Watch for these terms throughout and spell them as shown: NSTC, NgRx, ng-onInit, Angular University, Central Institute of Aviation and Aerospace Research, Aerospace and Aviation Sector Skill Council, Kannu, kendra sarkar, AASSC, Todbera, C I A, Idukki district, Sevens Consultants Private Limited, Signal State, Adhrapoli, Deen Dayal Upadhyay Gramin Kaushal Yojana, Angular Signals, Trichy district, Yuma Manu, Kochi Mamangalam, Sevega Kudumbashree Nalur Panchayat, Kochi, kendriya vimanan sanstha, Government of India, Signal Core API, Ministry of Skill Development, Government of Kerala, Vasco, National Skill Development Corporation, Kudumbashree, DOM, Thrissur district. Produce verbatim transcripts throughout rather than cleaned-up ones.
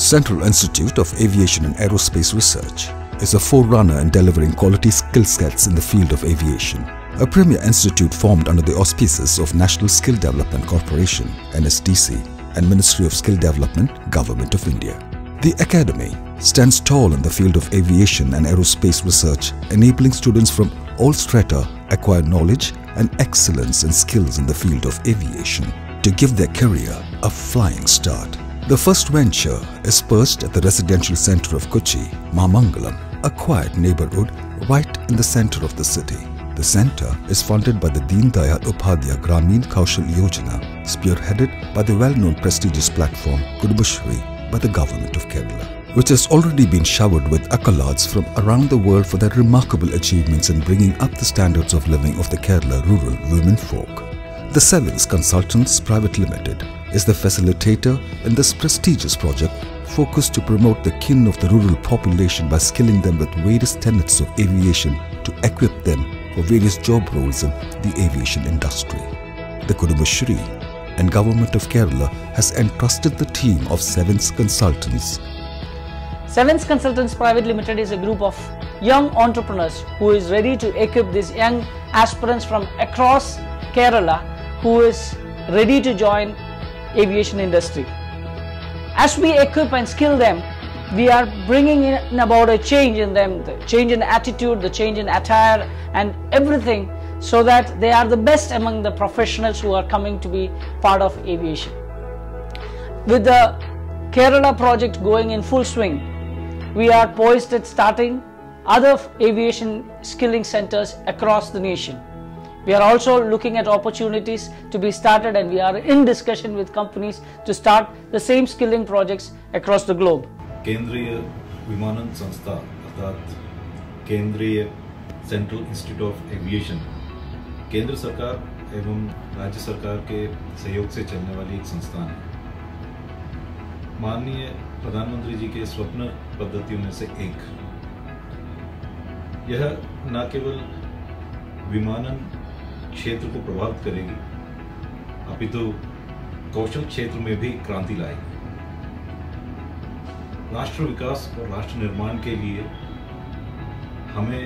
Central Institute of Aviation and Aerospace Research is a forerunner in delivering quality skill sets in the field of aviation. A premier institute formed under the auspices of National Skill Development Corporation, N S T C, and Ministry of Skill Development, Government of India. The academy stands tall in the field of aviation and aerospace research, enabling students from all strata acquire knowledge and excellence in skills in the field of aviation to give their career a flying start. The first venture is perched at the residential centre of Kochi, Mamangalam, a quiet neighbourhood right in the centre of the city. The centre is funded by the Deen Dayal Upadhyay Gramin Kaushal Yojana, spearheaded by the well-known prestigious platform Kudumbashree by the Government of Kerala, which has already been showered with accolades from around the world for their remarkable achievements in bringing up the standards of living of the Kerala rural women folk. The Sellers Consultants Private Limited is the facilitator in this prestigious project focused to promote the kin of the rural population by skilling them with various tenets of aviation to equip them for various job roles in the aviation industry. The Kudumbashree and Government of Kerala has entrusted the team of Sevens Consultants. Sevens Consultants Private Limited is a group of young entrepreneurs who is ready to equip these young aspirants from across Kerala who is ready to join aviation industry. As we equip and skill them, we are bringing in about a change in them, the change in attitude, the change in attire and everything, so that they are the best among the professionals who are coming to be part of aviation. With the Kerala project going in full swing, we are poised at starting other aviation skilling centers across the nation. We are also looking at opportunities to be started, and we are in discussion with companies to start the same skilling projects across the globe. Kendriya Vimanan Sanstha, that Kendriya Central Institute of Aviation, Kendra Sarkar एवं राज्य सरकार के सहयोग से चलने वाली एक संस्थान है। माननीय प्रधानमंत्री जी के स्वप्न पद्धतियों में से एक। यह न केवल विमानन क्षेत्र को प्रभावित करेगी, अपितु कौशल क्षेत्र में भी क्रांति लाएगी। राष्ट्र विकास और राष्ट्र निर्माण के लिए हमें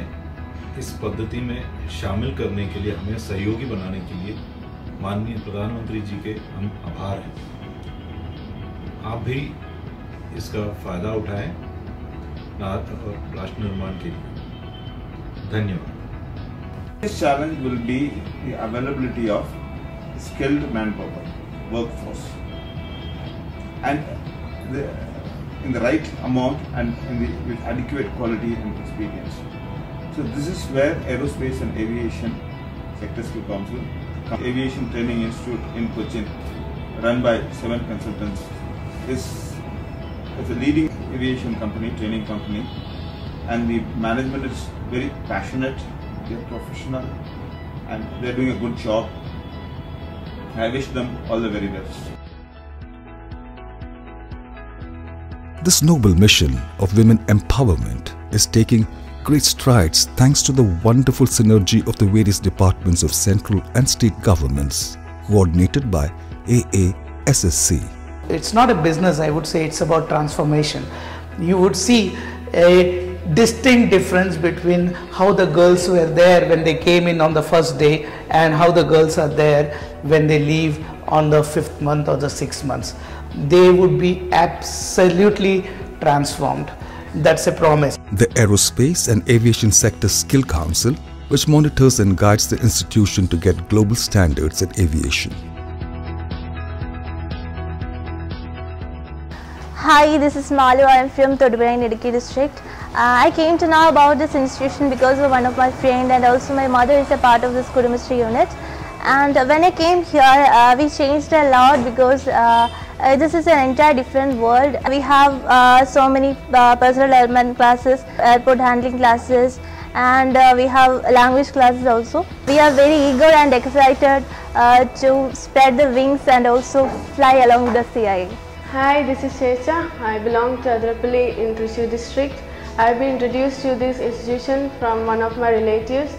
इस पद्धति में शामिल करने के लिए, हमें सहयोगी बनाने के लिए माननीय प्रधानमंत्री जी के हम आभार हैं। आप भी इसका फायदा उठाएं राष्ट्र निर्माण के लिए। धन्यवाद। This challenge will be the availability of skilled manpower, workforce, and the, in the right amount and in the, with adequate quality and experience. So this is where Aerospace and Aviation Sector Skill Council, Aviation Training Institute in Kochi, run by Sevens Consultants, is, is a leading aviation company, training company, and the management is very passionate. They are professional and they are doing a good job. I wish them all the very best. This noble mission of women empowerment is taking great strides thanks to the wonderful synergy of the various departments of central and state governments coordinated by A A S S C. It's not a business, I would say, it's about transformation. You would see a distinct difference between how the girls were there when they came in on the first day and how the girls are there when they leave on the fifth month or the sixth months. They would be absolutely transformed. That's a promise. The Aerospace and Aviation Sector Skill Council, which monitors and guides the institution to get global standards in aviation. Hi, this is Malu. I am from Todbera in Idukki district. Uh, I came to know about this institution because of one of my friends, and also my mother is a part of this Kudumbashree unit. And when I came here, uh, we changed a lot because uh, uh, this is an entire different world. We have uh, so many uh, personal development classes, airport handling classes, and uh, we have language classes also. We are very eager and excited uh, to spread the wings and also fly along the sky. Hi, this is Sesha. I belong to Adhrapoli in Trichy district. I have been introduced to this institution from one of my relatives.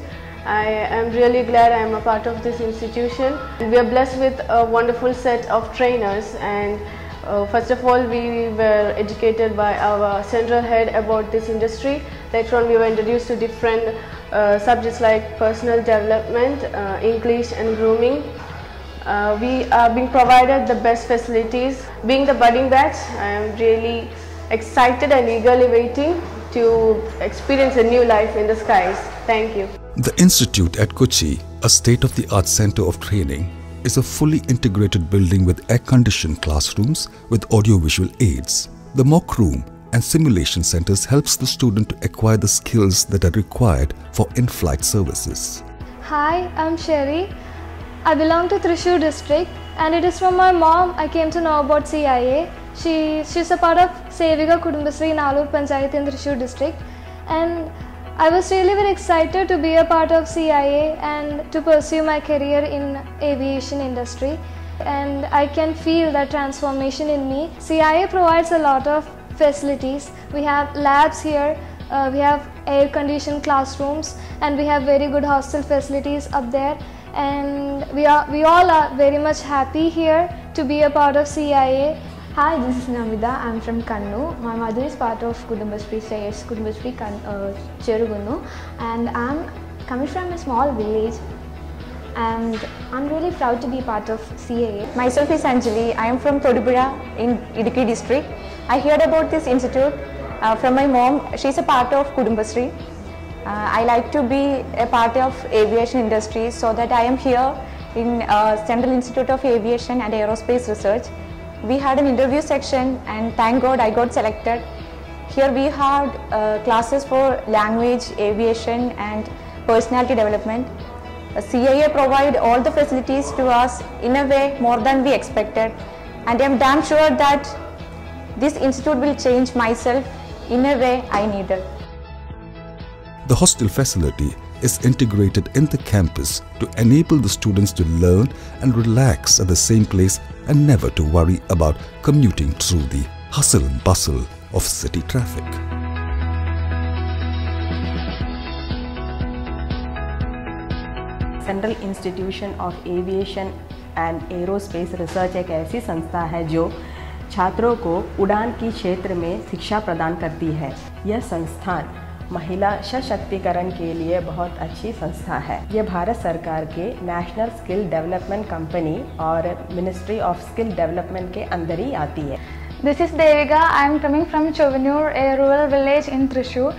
I am really glad I am a part of this institution. We are blessed with a wonderful set of trainers and Uh, first of all, we were educated by our central head about this industry. Later on, we were introduced to different uh, subjects like personal development, uh, English and grooming. Uh, we are being provided the best facilities. Being the budding batch, I am really excited and eagerly waiting to experience a new life in the skies. Thank you. The institute at Kochi, a state-of-the-art center of training, is a fully integrated building with air-conditioned classrooms with audio-visual aids. The mock room and simulation centers helps the student to acquire the skills that are required for in-flight services. Hi, I'm Sherry. I belong to Thrissur district, and it is from my mom I came to know about C I A. She, she's a part of Sevega Kudumbashree Nalur Panchayat in Thrissur district, and I was really very excited to be a part of C I A and to pursue my career in aviation industry, and I can feel that transformation in me. C I A provides a lot of facilities. We have labs here, uh, we have air-conditioned classrooms, and we have very good hostel facilities up there, and we, are, we all are very much happy here to be a part of C I A. Hi, this is Namida. I am from Kannu. My mother is part of Kudumbashree, Sellers Consultants, uh, Cherugunu, and I am coming from a small village, and I am really proud to be part of C I A. Myself is Anjali. I am from Todbera in Iriki district. I heard about this institute uh, from my mom. She is a part of Kudumbashree. Uh, I like to be a part of aviation industry, so that I am here in uh, Central Institute of Aviation and Aerospace Research. We had an interview section, and thank God I got selected. Here we had uh, classes for language, aviation and personality development. Uh, C I A provide all the facilities to us in a way more than we expected, and I am damn sure that this institute will change myself in a way I needed. The hostel facility is integrated in the campus to enable the students to learn and relax at the same place and never to worry about commuting through the hustle and bustle of city traffic. Central Institution of Aviation and Aerospace Research एक ऐसी संस्था है जो छात्रों को उड़ान की क्षेत्र में शिक्षा प्रदान करती है। यह संस्थान महिला सशक्तिकरण के लिए बहुत अच्छी संस्था है। ये भारत सरकार के नेशनल स्किल डेवलपमेंट कंपनी और मिनिस्ट्री ऑफ स्किल डेवलपमेंट के अंदर ही आती है। This is देवेगा। I am coming from Chovinur, a rural village in Thrissur.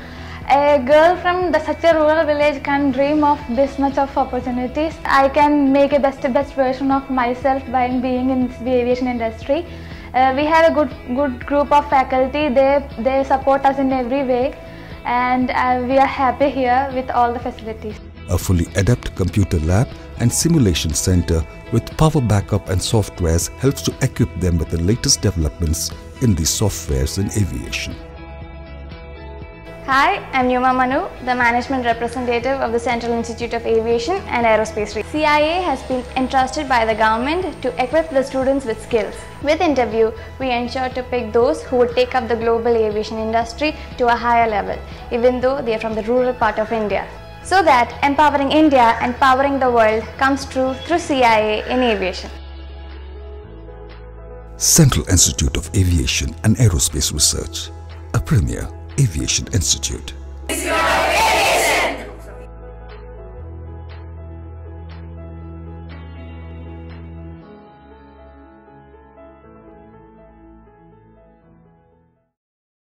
A girl from the, such a rural village can dream of this much of opportunities. I can make a best best version of myself by being in the aviation industry. Uh, we have a good good group of faculty. They they support us in every way. And uh, we are happy here with all the facilities. A fully adept computer lab and simulation center with power backup and softwares helps to equip them with the latest developments in these softwares in aviation. Hi, I'm Yuma Manu, the management representative of the Central Institute of Aviation and Aerospace Research. C I A has been entrusted by the government to equip the students with skills. With interview, we ensure to pick those who would take up the global aviation industry to a higher level, even though they are from the rural part of India. So that empowering India and powering the world comes true through C I A in aviation. Central Institute of Aviation and Aerospace Research, a premier aviation institute.